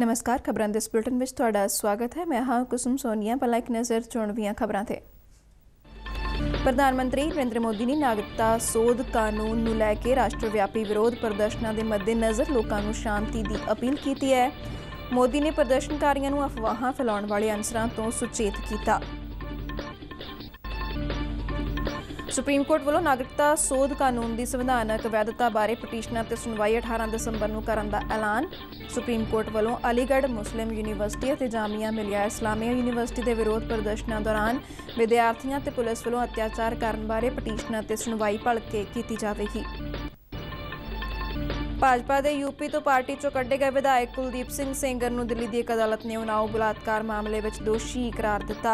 नमस्कार, खबरां दे बुलेटिन में तुहाडा स्वागत है। मैं हां कुसुम सोनिया। पहला एक नज़र चुणवीआं खबरां ते। प्रधानमंत्री नरेंद्र मोदी ने नागरिकता सोध कानून नूं लै के राष्ट्रव्यापी विरोध प्रदर्शनां दे मद्देनज़र लोकां नूं शांति की अपील की है। मोदी ने प्रदर्शनकारियों नूं अफवाहां फैलाउण वाले अनसरां तों सुचेत किया। सुप्रीम कोर्ट वालों नागरिकता सोध कानून की संविधानक वैधता बारे पटीशनां ते सुनवाई 18 दिसंबर नूं करन दा ऐलान। सुप्रीम कोर्ट वालों अलीगढ़ मुस्लिम यूनीवर्सिटी और जामिया मिलिया इस्लामी यूनीवर्सिटी के विरोध प्रदर्शनों दौरान विद्यार्थियों ते पुलिस वालों अत्याचार करने बारे पटीशनां ते सुनवाई भलके की जाएगी। भाजपा के यूपी तो पार्टी चों कड्ढे गए विधायक कुलदीप सिंह सेंगर नूं दिल्ली की एक अदालत ने उनाव बलात्कार मामले में दोषी करार दिता।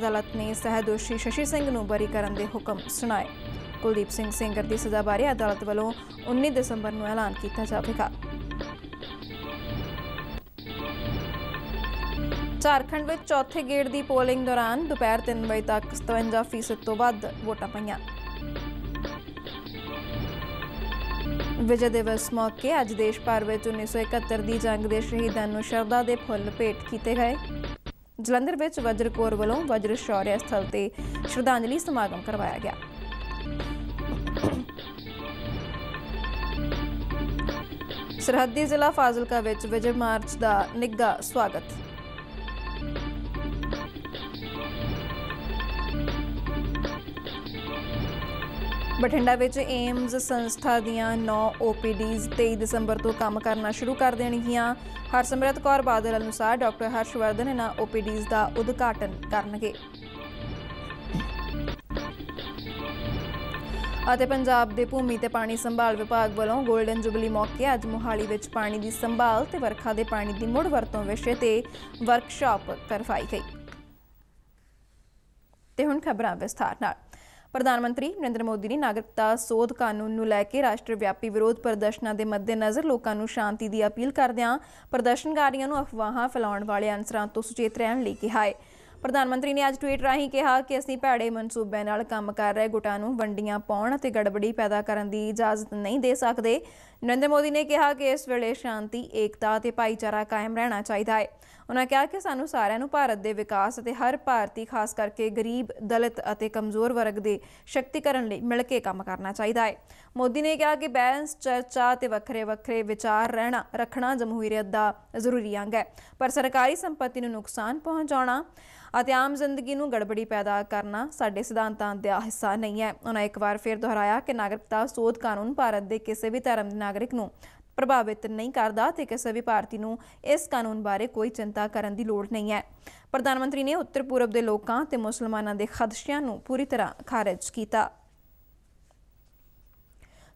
अदालत ने सह दोषी शशि सिंह नूं बरी करन दे हुकम सुनाए। कुलदीप सिंह सेंगर की सज़ा बारे अदालत वालों 19 दिसंबर नूं ऐलान किया जाएगा। झारखंड में चौथे गेड़ की पोलिंग दौरान दोपहर 3 बजे तक 57% तो वध वोटां पईआं। विजय दिवस मौके अज देश भर में 1971 की जंग के शहीदों को श्रद्धा के फुल भेंट किए गए। जलंधर में वज्र कोर वालों वज्र शौर्य स्थल से श्रद्धांजलि समागम करवाया गया। सरहदी जिला फाजिलका विजय मार्च का निघा स्वागत। बठिंडा विच एम्स संस्था दियां 9 OPDs 23 दिसंबर तो काम करना शुरू कर देणगियां। हरसिमरत कौर बादल अनुसार डॉक्टर हर्षवर्धन इन्हां OPDs का उद्घाटन करनगे। ਅਤੇ ਪੰਜਾਬ ਦੇ ਭੂਮੀ ਤੇ ਪਾਣੀ ਸੰਭਾਲ ਵਿਭਾਗ ਵੱਲੋਂ ਗੋਲਡਨ ਜੁਬਲੀ ਮੌਕੇ ਅੱਜ ਮੁਹਾਲੀ ਵਿੱਚ ਪਾਣੀ ਦੀ ਸੰਭਾਲ ਤੇ ਵਰਖਾ ਦੇ ਪਾਣੀ ਦੀ ਮੁੜ ਵਰਤੋਂ ਵਿਸ਼ੇ ਤੇ ਵਰਕਸ਼ਾਪ ਕਰਵਾਈ ਗਈ। ਤੇ ਹੁਣ ਖਬਰਾਂ ਵਿਸਥਾਰ ਨਾਲ। प्रधानमंत्री नरेंद्र मोदी ने नागरिकता सोध कानून नूं लै के राष्ट्रव्यापी विरोध प्रदर्शनां दे मद्देनज़र लोकां नूं शांति की अपील करदिआं प्रदर्शनकारियों नूं अफवाहां फैलाउण वाले अनसरां तों सुचेत रहण लई कहा है। प्रधानमंत्री ने अज ट्वीट राहीं कहा कि असीं भैड़े मनसूबे नाल काम कर रहे गुटां नूं वंडियां पाउण ते गड़बड़ी पैदा करन दी इजाज़त नहीं दे सकदे। नरेंद्र मोदी ने कहा कि इस वेले शांति एकता ते भाईचारा कायम रहना चाहीदा है। उन्होंने कहा कि सानू सारिआं नूं भारत दे विकास ते हर भारती खास करके गरीब दलित अते कमज़ोर वर्ग दे शक्तिकरण लई मिल के काम करना चाहीदा है। मोदी ने कहा कि बैलेंस चर्चा ते वखरे वखरे विचार रखना जमहूरीयत दा जरूरी अंग है, पर सरकारी संपत्ति नूं नुकसान पहुंचाउणा अते आम जिंदगी नूं गड़बड़ी पैदा करना साडे सिद्धांतां दा हिस्सा नहीं है। उन्होंने एक बार फिर दोहराया कि नागरिकता सोध कानून भारत दे किसी भी धर्म दे नागरिक नूं प्रभावित नहीं करता ते किसी भी भारती नूं इस कानून बारे कोई चिंता करन दी लोड़ नहीं है। प्रधानमंत्री ने उत्तर पूरब दे लोकां ते मुसलमानां दे खदशिआं नूं पूरी तरह खारिज कीता।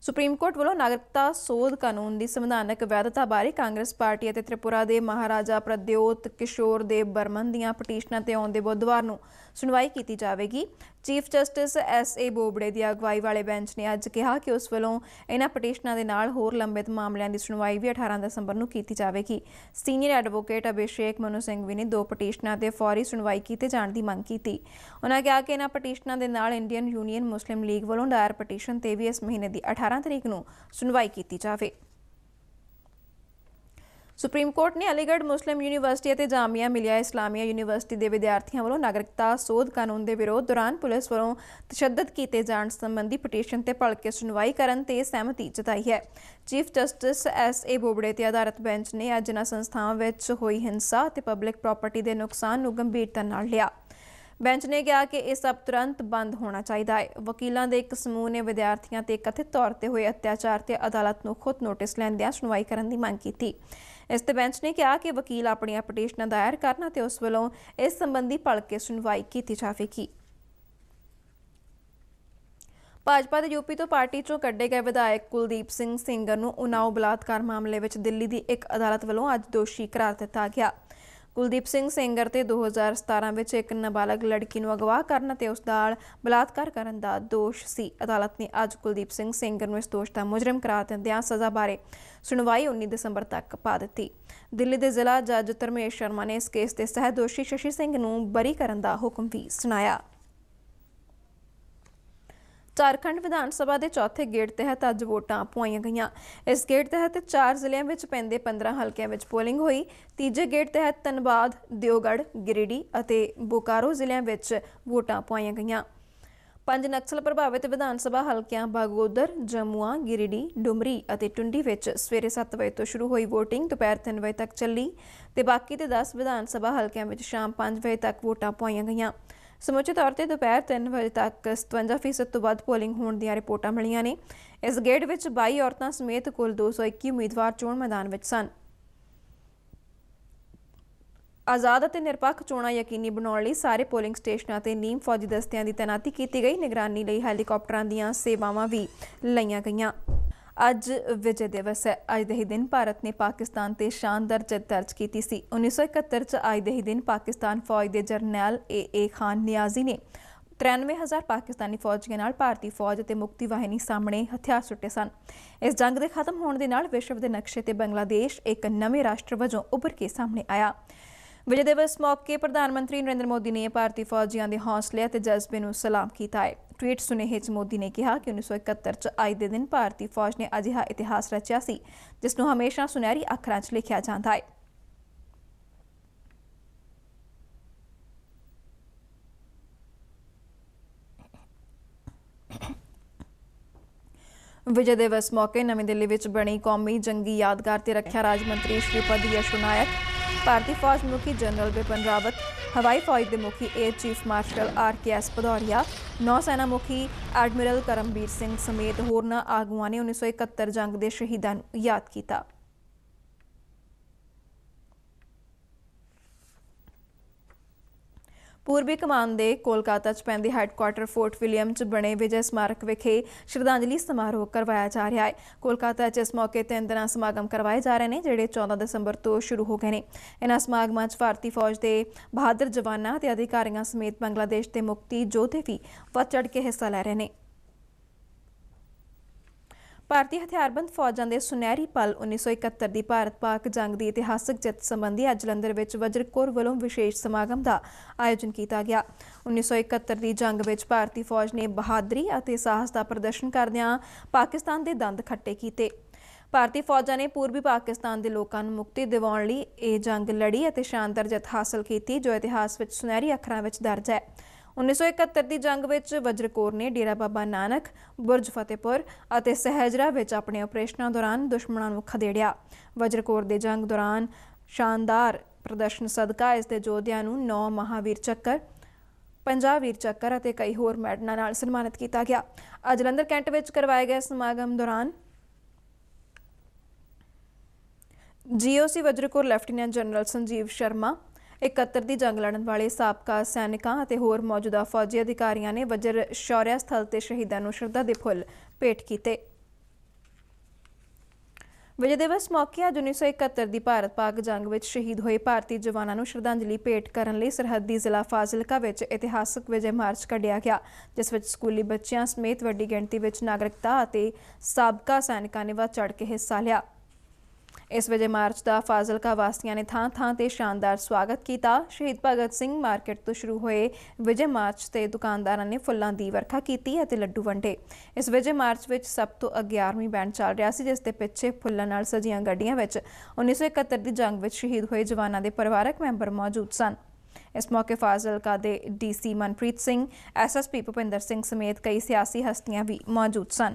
सुप्रीम कोर्ट वालों नागरिकता सोध कानून की संविधानक वैधता बारे कांग्रेस पार्टी और त्रिपुरा के महाराजा प्रद्योत किशोर देव बर्मन दीआं पटीशनां ते आउंदे बुधवार नूं सुनवाई की जाएगी। चीफ जस्टिस SA बोबड़े की अगवाई वाले बैंच ने अज कहा कि उस वालों इन्हां पटीशनां दे नाल होर लंबित मामलों की सुनवाई भी 18 दिसंबर नूं की जाएगी। सीनियर एडवोकेट अभिषेक मनु सिंघवी ने 2 पटीशनां ते फौरी सुनवाई किए जाने की मंग की। उन्होंने कहा कि इन्हां पटीशनां दे नाल इंडियन यूनीयन मुस्लिम लीग वालों दायर पटीशन से भी इस महीने की 18 तरीक नूं सुनवाई की जाए। सुप्रीम कोर्ट ने अलीगढ़ मुस्लिम यूनीवर्सिटी और जामिया मिलिया इस्लामी यूनीवर्सिटी के विद्यार्थियों वालों नागरिकता सोध कानून के विरोध दौरान पुलिस वालों तशद्दद किए जाने संबंधी पटीशन से भलके सुनवाई करने ते सहमति जताई है। चीफ जस्टिस SA बोबड़े ते आधारित बैंच ने अज इन्हां संस्थावां विच होई हिंसा ते पब्लिक प्रॉपर्टी के नुकसान नूं गंभीरता नाल लिया। बैंच ने कहा कि यह सब तुरंत बंद होना चाहिए है। वकीलों के एक समूह ने विद्यार्थियों के कथित तौर पर हुए अत्याचार से अदालत को खुद नोटिस लैंदियां सुनवाई करने की मांग की। इस बैंच ने कहा कि वकील अपनी पटीशन दायर करन ते उस वालों इस संबंधी भलके सुनवाई की जाएगी। भाजपा के यूपी तो पार्टी चों कड्ढे गए विधायक कुलदीप सिंह सेंगर नूं उनाव बलात्कार मामले में दिल्ली की एक अदालत वालों अज दोषी करार दिता गया। कुलदीप सिंह सेंगर ते 2017 में एक नाबालग लड़की नूं अगवा करन ते उस नाल बलात्कार करन दा दोष सी। अदालत ने अज कुलदीप सिंह सेंगर नूं इस दोष का मुजरिम करार दिंदिआं सज़ा बारे सुनवाई 19 दिसंबर तक पा दित्ती। दिल्ली के जिला जज धर्मेश शर्मा ने इस केस के सह दोषी शशि सिंह नूं बरी करन दा हुकम भी सुनाया। झारखंड विधानसभा के चौथे गेट तहत अज वोटां पवाईआं गईआं। इस गेट तहत 4 ਜ਼ਿਲ੍ਹਿਆਂ ਵਿੱਚ ਪੈਂਦੇ 15 ਹਲਕਿਆਂ ਵਿੱਚ ਪੋਲਿੰਗ ਹੋਈ। ਤੀਜੇ ਗੇਟ ਤਹਿਤ ਧਨਬਾਦ, ਦਿਓਗੜ, ਗਿਰੀਡੀ ਅਤੇ ਬੋਕਾਰੋ ਜ਼ਿਲ੍ਹਿਆਂ ਵਿੱਚ ਵੋਟਾਂ ਪਵਾਈਆਂ ਗਈਆਂ। 5 नक्सल प्रभावित विधान सभा हल्कियां बागोदर, जमुआ, गिरिडी, डुमरी और टुंडी विच सवेरे 7 बजे तो शुरू हुई वोटिंग दोपहर 3 बजे तक चली तो बाकी 10 विधान सभा हल्कियां विच शाम 5 बजे तक वोटां पवाईआं गईआं। समूचे तौर पर दोपहर 3 बजे तक 57% तो वध पोलिंग होण दियां रिपोर्टां मिलियां ने। इस गेड़ विच 22 औरतां समेत कुल 221 उम्मीदवार चोण मैदान विच सन। आज़ाद और निरपक्ष चोणां यकीनी बनाने लई सारे पोलिंग स्टेशनां ते नीम फौजी दस्तियां की तैनाती की गई। निगरानी लई हैलीकॉप्टरां दीआं सेवावां भी लईआं गईआं। अज विजय दिवस है। अज दे ही दिन भारत ने पाकिस्तान ते शानदार जित दर्ज की सी। 1971 च अज दे ही दिन पाकिस्तान फौज के जरनैल ए खान नियाजी ने 93,000 पाकिस्तानी फौजियों नाल भारतीय फौज ते मुक्ति वाहिनी सामने हथियार सुट्टे सन। इस जंग के खत्म होने के नाल विश्व के नक्शे ते बंगलादेश एक नवे राष्ट्र वजों उभर के सामने आया। विजय दिवस मौके प्रधानमंत्री नरेंद्र मोदी ने भारतीय फौजियों के हौसले और जज्बे को सलाम किया है। ट्वीट सुनेहे च मोदी ने कहा कि 1971 च अज के दिन भारतीय फौज ने अजिहा इतिहास रचिया सी जिसनों हमेशा सुनहरी अखरां च लिखिया जाता है। विजय दिवस मौके नवी दिल्ली विच बनी कौमी जंगी यादगार ते रक्षा राज मंत्री श्रीपद यशो नायक, भारतीय फौज मुखी जनरल बिपिन रावत, हवाई फौज के मुखी air chief marshal RKS Bhadauria, नौसेना मुखी एडमिरल करमबीर सिंह समेत होरना आगुआ ने 1971 जंग के शहीदों को याद किया। पूर्बी कमान के कोलकाता पैंदे हैडकुआटर फोर्ट विलियम्स बने विजय स्मारक विखे श्रद्धांजलि समारोह करवाया जा रहा है। कोलकाता इस मौके 3 दिन समागम करवाए जा रहे हैं जोड़े 14 दसंबर तो शुरू हो गए हैं। इन्होंने समागमों भारतीय फौज के बहादुर जवानों के अधिकारियों समेत बांग्लादेश के मुक्ति योधे भी वध चढ़ के हिस्सा लै रहे हैं। भारतीय हथियारबंद फौजां दे सुनहरी पल 1971 की भारत पाक जंग की इतिहासक जित संबंधी अज लंदर विच वज्र कोर वालों विशेष समागम का आयोजन किया गया। 1971 की जंग में भारतीय फौज ने बहादुरी और साहस का प्रदर्शन करदियां पाकिस्तान के दंद खट्टे किए। भारतीय फौजां ने पूर्वी पाकिस्तान के लोगों को मुक्ति दिवाउण लई यह जंग लड़ी और शानदार जित हासिल की जो इतिहास में सुनहरी अखरां में दर्ज है। 1971 की जंग में वज्र कोर ने डेरा बाबा नानक, बुरज फतेहपुर और सहजरा में अपने ऑपरेशनों दौरान दुश्मनों को खदेड़िया। वज्र कोर के जंग दौरान शानदार प्रदर्शन सदका इस दे योद्धियां नूं 9 महावीर चक्र, 50 वीर चक्र और कई होर मैडलों नाल सन्मानित किया गया। अज जलंधर कैंट में करवाए गए समागम दौरान GOC Vajra corps lieutenant general Sanjeev Sharma, 71 की जंग लड़न वाले साबका सैनिकों और होर मौजूदा फौजी अधिकारियों ने वज्र शौर्या स्थल ते शहीदों को श्रद्धा के फुल भेंट किए। विजय दिवस मौके अज 1971 की भारत पाक जंग में शहीद हुए भारतीय जवानों को श्रद्धांजलि भेंट करने लिए सरहदी जिला फाजिलका में इतिहासक विजय मार्च कढ़िया गया जिस विच स्कूली बच्चों समेत वड्डी गिणती में नागरिकता और साबका सैनिकों ने वध चढ़ के हिस्सा लिया। इस वजह मार्च का फाजिलका वासियों ने थां थां ते शानदार स्वागत किया। शहीद भगत सिंह मार्केट तो शुरू हुए विजय मार्च ते दुकानदारों ने फुलों की वर्खा की और लड्डू वंडे। इस विजय मार्च में सब तो अगे आर्मी बैंड चल रहा है जिसके पिछे फुलों नाल सजिया गड्डियां 1971 की जंग में शहीद हुए जवानों के परिवारक मैंबर मौजूद सन। इस मौके फाजिलका के DC मनप्रीत सिंह, SSP भुपिंदर सिंह समेत कई सियासी हस्तियां भी मौजूद सन।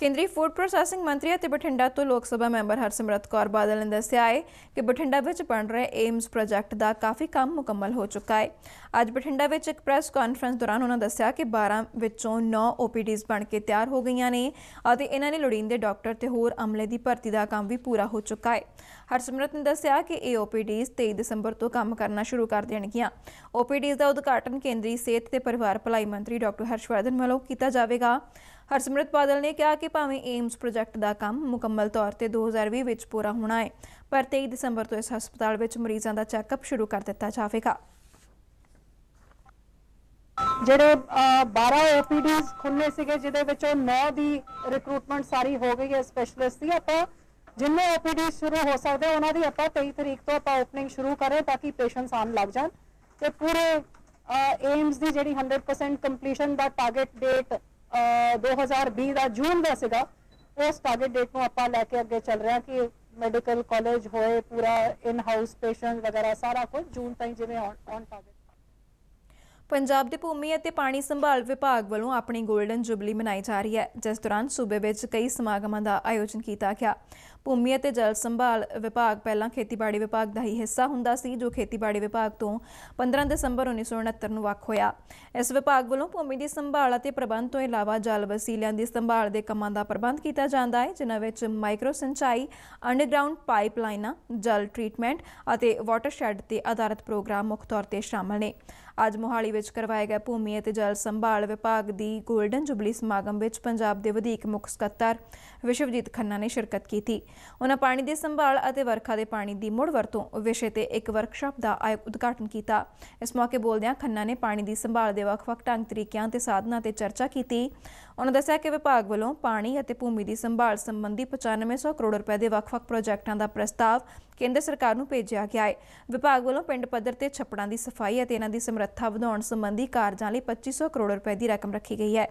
केंद्रीय फूड प्रोसैसिंग मंत्री और बठिंडा तो लोग सभा मैंबर हरसिमरत कौर बादल ने दस्सिया है कि बठिंडा में बन रहे एम्स प्रोजैक्ट का काफ़ी काम मुकम्मल हो चुका है। अज बठिंडा में एक प्रैस कॉन्फ्रेंस दौरान उन्होंने दस्सिया कि 12 विचों 9 OPDs बन के तैयार हो गई ने और इन्होंने लोड़ींदे डॉक्टर ते होर अमले की भर्ती का काम भी पूरा हो चुका है। हरसिमरत ने दस्सिया कि ये OPDs 23 दसंबर तो काम करना शुरू कर देणगियां। OPDs का उद्घाटन केंद्रीय सेहत ते परिवार भलाई मंत्री डॉक्टर हर्षवर्धन वालों किया जाएगा। हरसिमरत बादल ने कहा कि भावें एम्स प्रोजैक्ट का काम मुकम्मल तौर पर 2020 में पूरा होना है पर 23 दसंबर तो इस हस्पताल में मरीजों का चैकअप शुरू कर दिता जाएगा। जिहड़े 12 OPDs खुलने सीगे जिहदे विचों 9 दी रिक्रूटमेंट सारी हो गई है स्पैशलिस्ट की। आपां जिन्ने OPDs शुरू हो सकते उन्हां दी आपां 23 तरीक तो आपां ओपनिंग शुरू करें ताकि पेशेंट्स आन लग जाए तो पूरे ਏਮਸ ਦੀ ਜਿਹੜੀ 100% ਕੰਪਲੀਸ਼ਨ ਦਾ ਟਾਰਗੇਟ ਡੇਟ 2020 ਦਾ ਜੂਨ ਦਾ ਸੀਗਾ, ਉਸ ਟਾਰਗੇਟ ਡੇਟ ਨੂੰ ਆਪਾਂ ਲੈ ਕੇ ਅੱਗੇ ਚੱਲ ਰਹੇ ਹਾਂ ਕਿ ਮੈਡੀਕਲ ਕਾਲਜ ਹੋਏ, ਪੂਰਾ ਇਨ ਹਾਊਸ ਪੇਸ਼ੈਂਟ ਵਗੈਰਾ ਸਾਰਾ ਕੁਝ ਜੂਨ ਤਾਈਂ ਜਿਵੇਂ ਔਨ ਟਾਰਗੇਟ। पंजाब की भूमि और पानी संभाल विभाग वालों अपनी गोल्डन जुबली मनाई जा रही है, जिस दौरान सूबे में कई समागमों का आयोजन किया गया। भूमि और जल संभाल विभाग पहला खेतीबाड़ी विभाग का ही हिस्सा हुंदा सी, जो खेतीबाड़ी विभाग तो 15 दिसंबर 1969 को वख होया। इस विभाग वालों भूमि की संभाल और प्रबंध तो इलावा जल वसीलियां की संभाल के कामों का प्रबंध किया जाता है, जिन्हां विच माइक्रो सिंचाई, अंडरग्राउंड पाइपलाइनां, जल ट्रीटमेंट और वाटरशैड ते आधारित प्रोग्राम मुख्य तौर पर शामिल ने। अज मोहाली करवाए गए भूमि और जल संभाल विभाग की गोल्डन जुबली समागम में पंजाब के वधीक मुख्य सकत्तर विश्वजीत खन्ना ने शिरकत की थी। उन्होंने पानी की संभाल और वर्खा के पानी की मुड़ वरतों विषय पर एक वर्कशाप का उद्घाटन किया। इस मौके बोलदे खन्ना ने पानी की संभाल के वख-वख ढंग तरीकों ते साधना पर चर्चा की। उन्होंने दस्सिया कि विभाग वालों पानी और भूमि की संभाल संबंधी 9500 करोड़ रुपए के वख-वख प्रोजेक्टां का प्रस्ताव केंद्र सरकार नूं भेजिया गया है। विभाग वालों पिंड पद्धर ते छप्पड़ां की सफाई और इन्हां दी समर्था वधाउण संबंधी कार्यां लई 2500 करोड़ रुपए की रकम रखी गई है।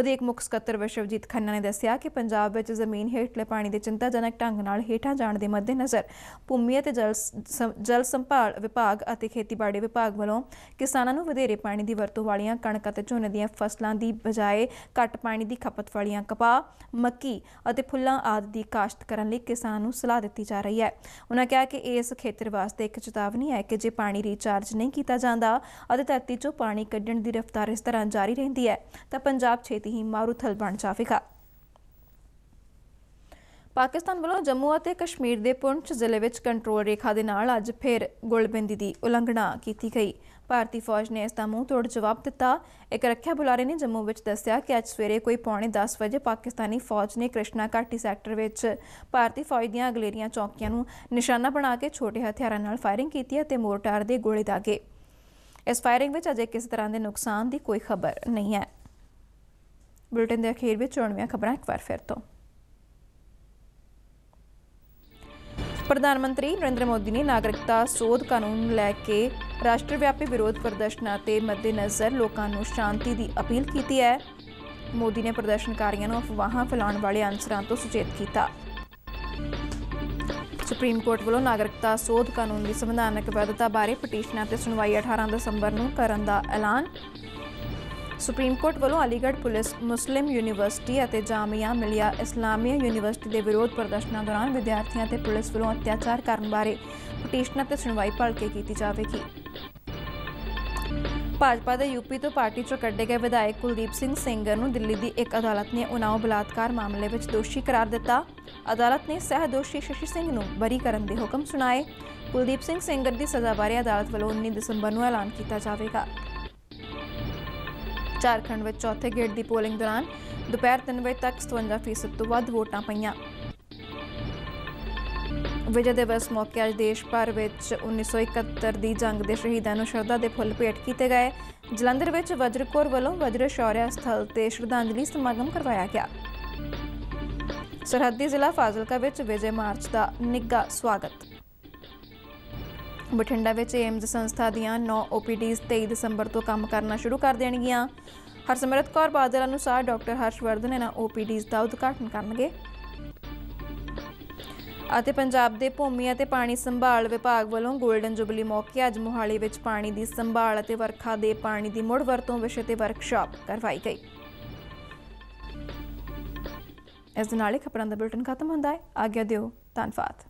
वधीक मुख्य सकत्तर विश्वजीत खन्ना ने दस्सिया कि पंजाब विच जमीन हेठले पानी के चिंताजनक ढंग नाल हेठां जाण दे मद्देनज़र भूमि और जल संभाल विभाग और खेतीबाड़ी विभाग वालों किसानां नूं वधेरे पानी की वरतों वालियां कणक ते झोने दीयां फसलां की बजाय घट पानी की खपत वालियां कपाह, मक्की और फुल्लां आदि की काश्त करने किसानां नूं सलाह दी जा रही है। उन्होंने कहा कि इस खेतर वास्ते एक चेतावनी है कि जो पानी रिचार्ज नहीं किया जाता और धरती चो पानी कड्ढण की रफ्तार इस तरह जारी रही है तो पंजाब छेती ही मारूथल बन जाएगा। पाकिस्तान वालों जम्मू और कश्मीर के पुंछ जिले में कंट्रोल रेखा के नाल अज फिर गोलबंदी की उलंघना की गई। भारतीय फौज ने इसका मूँह तोड़ जवाब दिता। एक रक्षा बुलारे ने जम्मू में दस्सिया कि अज सवेरे कोई 9:45 बजे पाकिस्तानी फौज ने कृष्णा घाटी सैक्टर में भारतीय फौज दी अगलेरियां चौकियां निशाना बना के छोटे हथियारों फायरिंग की, मोर्टार के गोले दागे। इस फायरिंग में अजे किसी तरह के नुकसान की कोई खबर नहीं है। बुलेटिन के अखीर में चुनवियां खबरां एक बार फिर तो। प्रधानमंत्री नरेंद्र मोदी ने नागरिकता सोध कानून लैके राष्ट्रव्यापी विरोध प्रदर्शनों के मद्देनज़र लोगों को शांति की अपील की है। मोदी ने प्रदर्शनकारियों अफवाह फैलाने वाले अनसरों तो सुचेत किया। सुप्रीम कोर्ट वालों नागरिकता सोध कानून की संविधानक वैधता बारे पटीशनां ते सुनवाई 18 दिसंबर नूं करन दा ऐलान। सुप्रीम कोर्ट वालों अलीगढ़ मुस्लिम यूनीवर्सिटी और जामिया मिलिया इस्लामी यूनीवर्सिटी के विरोध प्रदर्शनों दौरान विद्यार्थियों और पुलिस वालों अत्याचार करने बारे पटीशनां ते सुनवाई भलके की जाएगी। भाजपा के यूपी तो पार्टी चों कड्ढे गए विधायक कुलदीप सिंह सेंगर नूं दिल्ली की एक अदालत ने उनाओ बलात्कार मामले में दोषी करार दिता। अदालत ने सह दोषी शशि सिंह नूं बरी करन दे हुकम सुनाए। कुलदीप सिंह सेंगर की सज़ा बारे अदालत वालों 19 दिसंबर नूं ऐलान किया जाएगा। झारखंड में चौथे गेड़ की पोलिंग दौरान दोपहर 3 बजे तक 57% तो वध वोटां पईआं। विजय दिवस मौके अज देश भर में 1971 की जंग के शहीदों को श्रद्धा के फुल भेंट किए गए। जलंधर में वज्र कोर वालों वज्र शौर्या स्थल से श्रद्धांजलि समागम करवाया गया। सरहदी जिला फाजिलका विजय मार्च का निघा स्वागत। बठिंडा में एम्स संस्था दियां 9 OPDs 23 दिसंबर तो काम करना शुरू कर देणगियां। हरसिमरत कौर बादल अनुसार डॉक्टर हर्षवर्धन इन्हां OPDs का उद्घाटन करनगे। ਅਤੇ ਪੰਜਾਬ ਦੇ ਭੂਮੀ ਅਤੇ ਪਾਣੀ ਸੰਭਾਲ ਵਿਭਾਗ ਵੱਲੋਂ ਗੋਲਡਨ ਜੁਬਲੀ ਮੌਕੇ ਅੱਜ ਮੋਹਾਲੀ ਵਿੱਚ ਪਾਣੀ ਦੀ ਸੰਭਾਲ ਅਤੇ ਵਰਖਾ ਦੇ ਪਾਣੀ ਦੀ ਮੁੜ ਵਰਤੋਂ ਵਿਸ਼ੇ ਤੇ ਵਰਕਸ਼ਾਪ ਕਰਵਾਈ ਗਈ। ਇਸ ਦੇ ਨਾਲ ਹੀ ਖਬਰਾਂ ਦਾ ਬੁਲਟਨ ਖਤਮ ਹੁੰਦਾ ਹੈ। ਆਗਿਆ ਦਿਓ, ਧੰਨਵਾਦ।